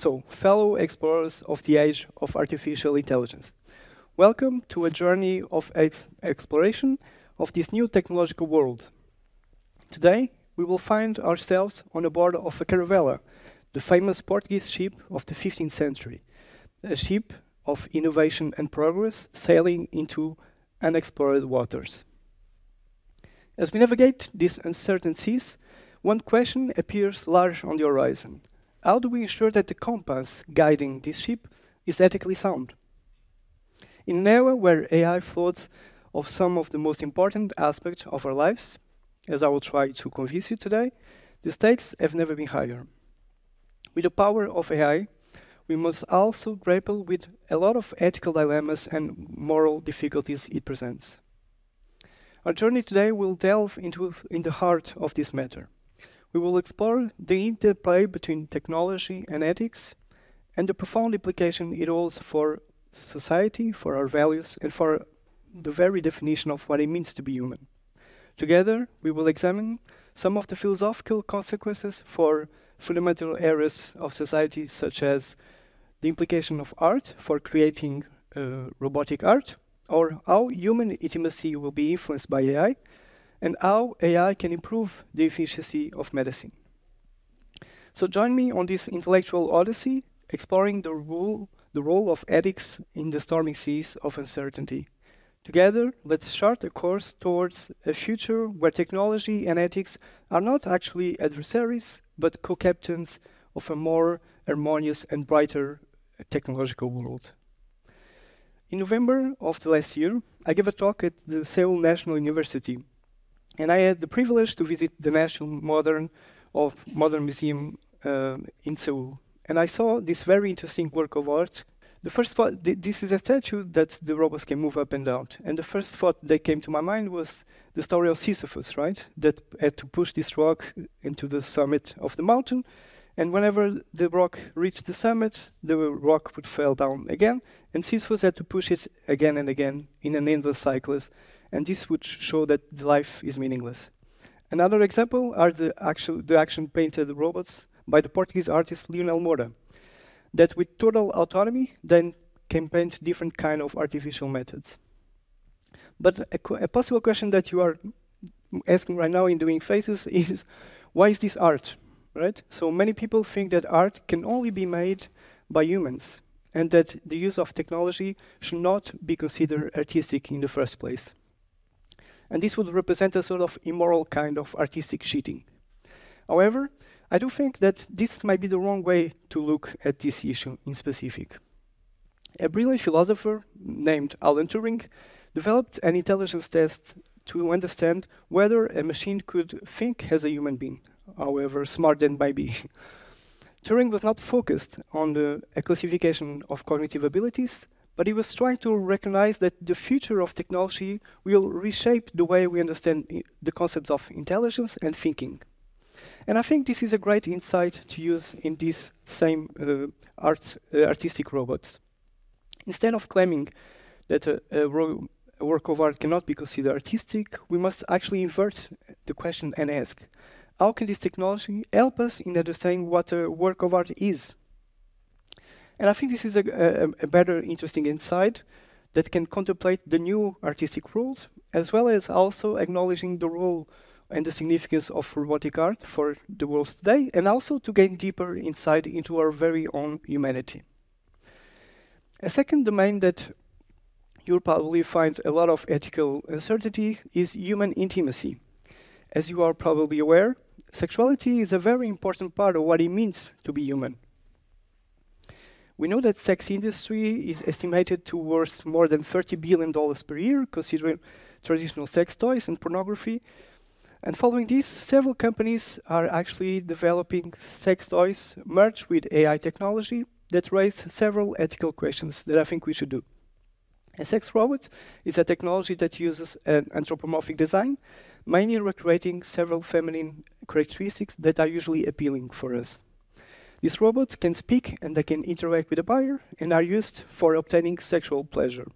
So, fellow explorers of the age of artificial intelligence, welcome to a journey of exploration of this new technological world. Today, we will find ourselves on the board of a Caravella, the famous Portuguese ship of the 15th century, a ship of innovation and progress sailing into unexplored waters. As we navigate these uncertain seas, one question appears large on the horizon. How do we ensure that the compass guiding this ship is ethically sound? In an era where AI floods of some of the most important aspects of our lives, as I will try to convince you today, the stakes have never been higher. With the power of AI, we must also grapple with a lot of ethical dilemmas and moral difficulties it presents. Our journey today will delve into the heart of this matter. We will explore the interplay between technology and ethics, and the profound implication it holds for society, for our values, and for the very definition of what it means to be human. Together, we will examine some of the philosophical consequences for fundamental areas of society, such as the implication of art for creating robotic art, or how human intimacy will be influenced by AI, and how AI can improve the efficiency of medicine. So join me on this intellectual odyssey, exploring the role of ethics in the stormy seas of uncertainty. Together, let's chart a course towards a future where technology and ethics are not actually adversaries, but co-captains of a more harmonious and brighter technological world. In November of the last year, I gave a talk at the Seoul National University, and I had the privilege to visit the National Modern Museum in Seoul. And I saw this very interesting work of art. The first thought, this is a statue that the robots can move up and down. And the first thought that came to my mind was the story of Sisyphus, right? That had to push this rock into the summit of the mountain. And whenever the rock reached the summit, the rock would fall down again. And Sisyphus had to push it again and again in an endless cycle. And this would show that life is meaningless. Another example are the action-painted robots by the Portuguese artist Lionel Mora, that with total autonomy then can paint different kind of artificial methods. But a possible question that you are asking right now in doing faces is, why is this art, right? So many people think that art can only be made by humans, and that the use of technology should not be considered artistic in the first place. And this would represent a sort of immoral kind of artistic cheating. However, I do think that this might be the wrong way to look at this issue in specific. A brilliant philosopher named Alan Turing developed an intelligence test to understand whether a machine could think as a human being, however smart that might be. Turing was not focused on a classification of cognitive abilities, but he was trying to recognize that the future of technology will reshape the way we understand the concepts of intelligence and thinking. And I think this is a great insight to use in these same artistic robots. Instead of claiming that a work of art cannot be considered artistic, we must actually invert the question and ask, how can this technology help us in understanding what a work of art is? And I think this is a better, interesting insight that can contemplate the new artistic roles, as well as also acknowledging the role and the significance of robotic art for the world today, and also to gain deeper insight into our very own humanity. A second domain that you'll probably find a lot of ethical uncertainty is human intimacy. As you are probably aware, sexuality is a very important part of what it means to be human. We know that sex industry is estimated to be worth more than $30 billion per year, considering traditional sex toys and pornography. And following this, several companies are actually developing sex toys merged with AI technology that raise several ethical questions that I think we should do. A sex robot is a technology that uses an anthropomorphic design, mainly recreating several feminine characteristics that are usually appealing for us. These robots can speak and they can interact with the buyer and are used for obtaining sexual pleasure.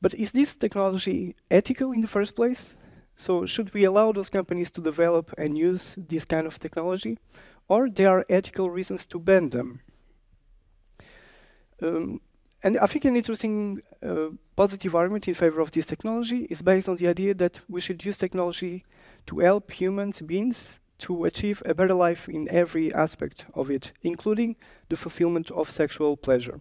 But is this technology ethical in the first place? So should we allow those companies to develop and use this kind of technology? Or there are ethical reasons to ban them? And I think an interesting positive argument in favor of this technology is based on the idea that we should use technology to help humans, beings, to achieve a better life in every aspect of it, including the fulfillment of sexual pleasure.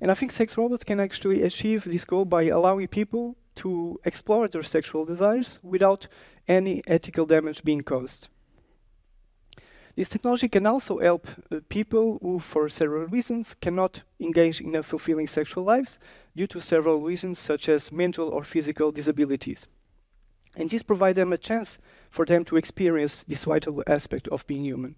And I think sex robots can actually achieve this goal by allowing people to explore their sexual desires without any ethical damage being caused. This technology can also help people who, for several reasons, cannot engage in a fulfilling sexual lives due to several reasons such as mental or physical disabilities. And this provides them a chance for them to experience this vital aspect of being human.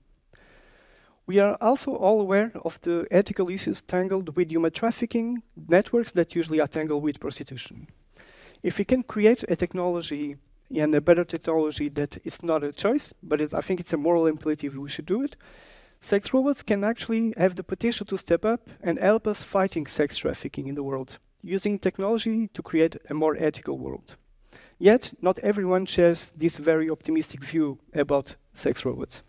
We are also all aware of the ethical issues tangled with human trafficking networks that usually are tangled with prostitution. If we can create a technology and a better technology that is not a choice, but I think it's a moral imperative we should do it, sex robots can actually have the potential to step up and help us fighting sex trafficking in the world, using technology to create a more ethical world. Yet, not everyone shares this very optimistic view about sex robots.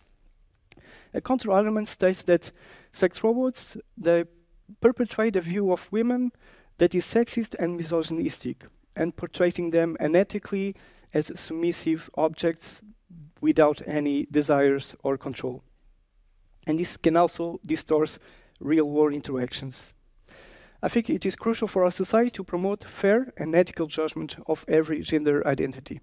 A counter-argument states that sex robots, they perpetrate a view of women that is sexist and misogynistic, and portraying them unethically as submissive objects without any desires or control. And this can also distort real-world interactions. I think it is crucial for our society to promote fair and ethical judgment of every gender identity.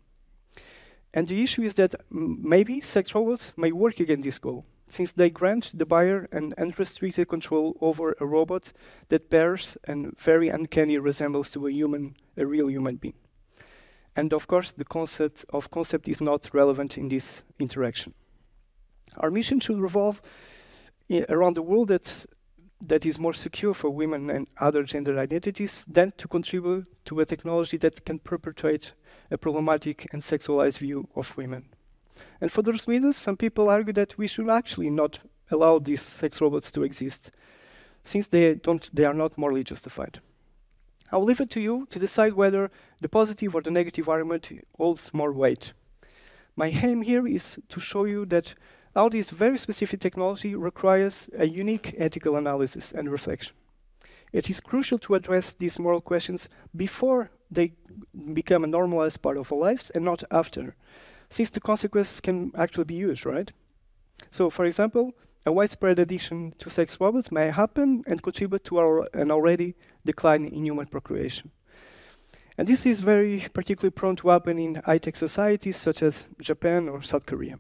And the issue is that maybe sex robots may work against this goal, since they grant the buyer an unrestricted control over a robot that bears and very uncanny resemblance to a real human being. And of course, the concept is not relevant in this interaction. Our mission should revolve around a world that is more secure for women and other gender identities than to contribute to a technology that can perpetuate a problematic and sexualized view of women. And for those reasons, some people argue that we should actually not allow these sex robots to exist, since they are not morally justified. I'll leave it to you to decide whether the positive or the negative argument holds more weight. My aim here is to show you that how this very specific technology requires a unique ethical analysis and reflection. It is crucial to address these moral questions before they become a normalized part of our lives and not after, since the consequences can actually be huge, right? So, for example, a widespread addiction to sex robots may happen and contribute to an already decline in human procreation. And this is very particularly prone to happen in high-tech societies such as Japan or South Korea.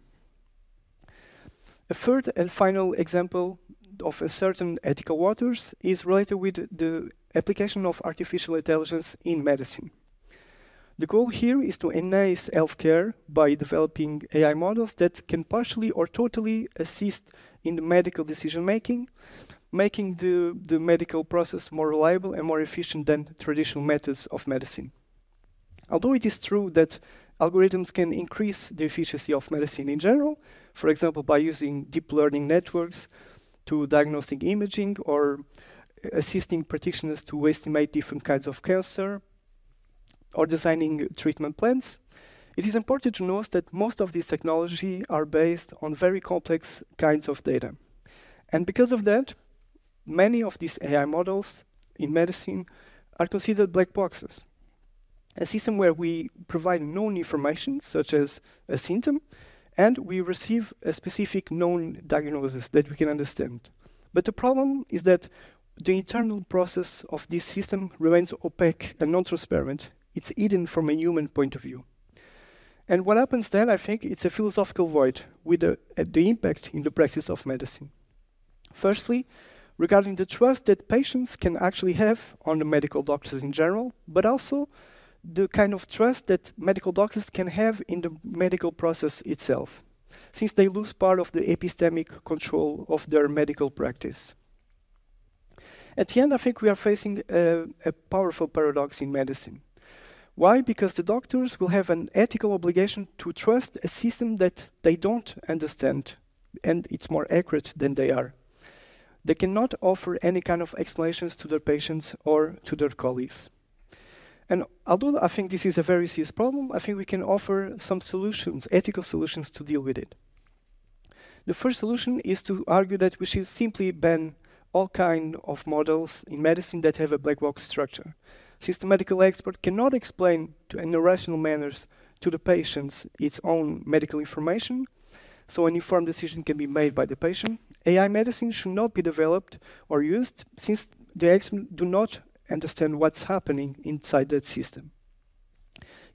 A third and final example of uncertain ethical waters is related with the application of artificial intelligence in medicine. The goal here is to enhance healthcare by developing AI models that can partially or totally assist in the medical decision-making, making the medical process more reliable and more efficient than traditional methods of medicine. Although it is true that algorithms can increase the efficiency of medicine in general, for example, by using deep learning networks to diagnostic imaging or assisting practitioners to estimate different kinds of cancer, or designing treatment plans, it is important to note that most of these technologies are based on very complex kinds of data. And because of that, many of these AI models in medicine are considered black boxes. A system where we provide known information, such as a symptom, and we receive a specific known diagnosis that we can understand. But the problem is that the internal process of this system remains opaque and non-transparent. It's hidden from a human point of view. And what happens then, I think, it's a philosophical void with the impact in the practice of medicine. Firstly, regarding the trust that patients can actually have on the medical doctors in general, but also the kind of trust that medical doctors can have in the medical process itself, since they lose part of the epistemic control of their medical practice. At the end, I think we are facing a powerful paradox in medicine. Why? Because the doctors will have an ethical obligation to trust a system that they don't understand, and it's more accurate than they are. They cannot offer any kind of explanations to their patients or to their colleagues. And although I think this is a very serious problem, I think we can offer some solutions, ethical solutions, to deal with it. The first solution is to argue that we should simply ban all kinds of models in medicine that have a black box structure. Since the medical expert cannot explain in rational manners to the patients its own medical information, so an informed decision can be made by the patient, AI medicine should not be developed or used since the experts do not understand what's happening inside that system.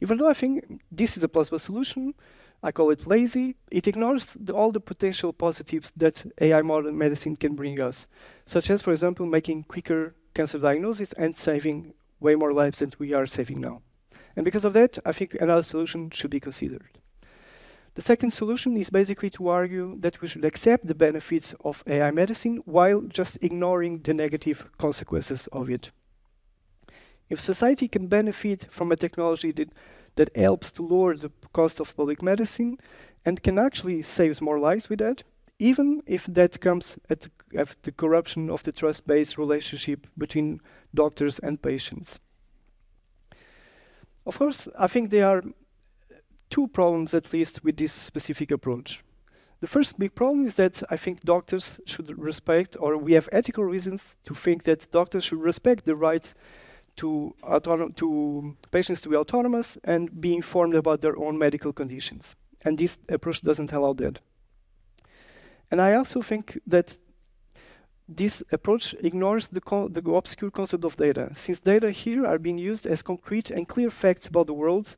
Even though I think this is a plausible solution, I call it lazy, it ignores all the potential positives that AI modern medicine can bring us, such as, for example, making quicker cancer diagnosis and saving way more lives than we are saving now. And because of that, I think another solution should be considered. The second solution is basically to argue that we should accept the benefits of AI medicine while just ignoring the negative consequences of it. If society can benefit from a technology that helps to lower the cost of public medicine and can actually save more lives with that, even if that comes at the corruption of the trust-based relationship between doctors and patients. Of course, I think there are two problems, at least, with this specific approach. The first big problem is that I think doctors should respect, or we have ethical reasons to think that doctors should respect the rights to patients to be autonomous and be informed about their own medical conditions. And this approach doesn't allow that. And I also think that this approach ignores the obscure concept of data, since data here are being used as concrete and clear facts about the world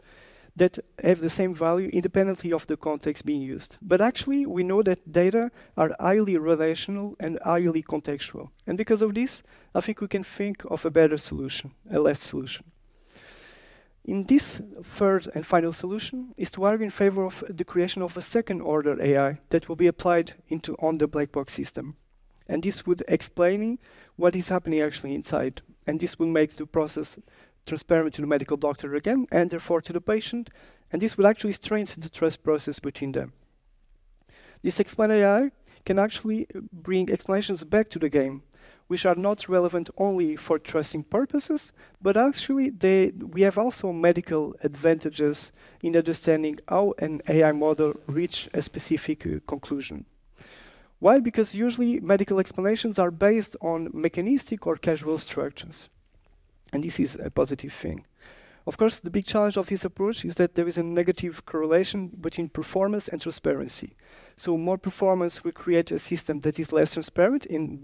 that have the same value independently of the context being used. But actually, we know that data are highly relational and highly contextual. And because of this, I think we can think of a better solution, a less solution. In this third and final solution is to argue in favor of the creation of a second-order AI that will be applied on the black box system. And this would explain what is happening actually inside. And this will make the process transparent to the medical doctor again, and therefore to the patient, and this will actually strengthen the trust process between them. This explained AI can actually bring explanations back to the game, which are not relevant only for trusting purposes, but actually we have also medical advantages in understanding how an AI model reaches a specific conclusion. Why? Because usually medical explanations are based on mechanistic or causal structures. And this is a positive thing. Of course, the big challenge of this approach is that there is a negative correlation between performance and transparency. So more performance will create a system that is less transparent and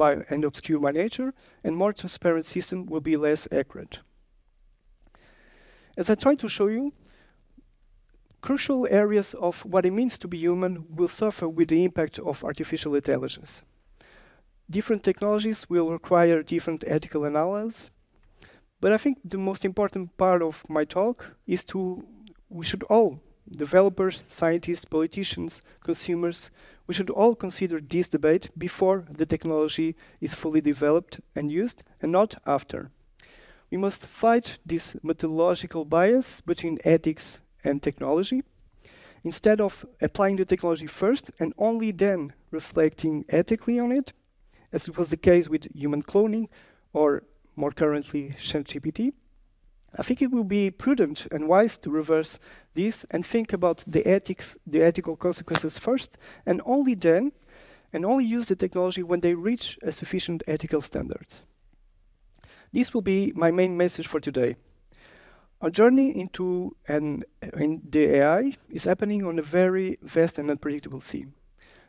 obscure by nature, and more transparent system will be less accurate. As I tried to show you, crucial areas of what it means to be human will suffer with the impact of artificial intelligence. Different technologies will require different ethical analysis, but I think the most important part of my talk is we should all, developers, scientists, politicians, consumers, we should all consider this debate before the technology is fully developed and used, and not after. We must fight this methodological bias between ethics and technology. Instead of applying the technology first and only then reflecting ethically on it, as it was the case with human cloning or more currently ChatGPT, I think it will be prudent and wise to reverse this and think about the ethical consequences first, and only then, and only use the technology when they reach a sufficient ethical standard. This will be my main message for today. Our journey in the AI is happening on a very vast and unpredictable sea.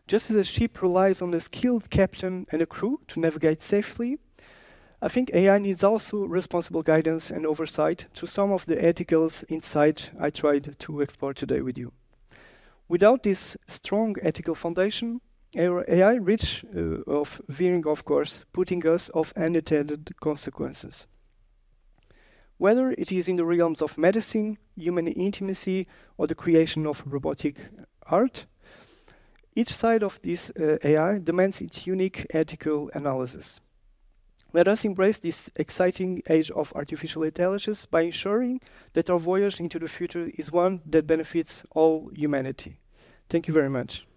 Just as a ship relies on a skilled captain and a crew to navigate safely, I think AI needs also responsible guidance and oversight to some of the ethical insights I tried to explore today with you. Without this strong ethical foundation, AI risks veering off course, putting us off unintended consequences. Whether it is in the realms of medicine, human intimacy, or the creation of robotic art, each side of this AI demands its unique ethical analysis. Let us embrace this exciting age of artificial intelligence by ensuring that our voyage into the future is one that benefits all humanity. Thank you very much.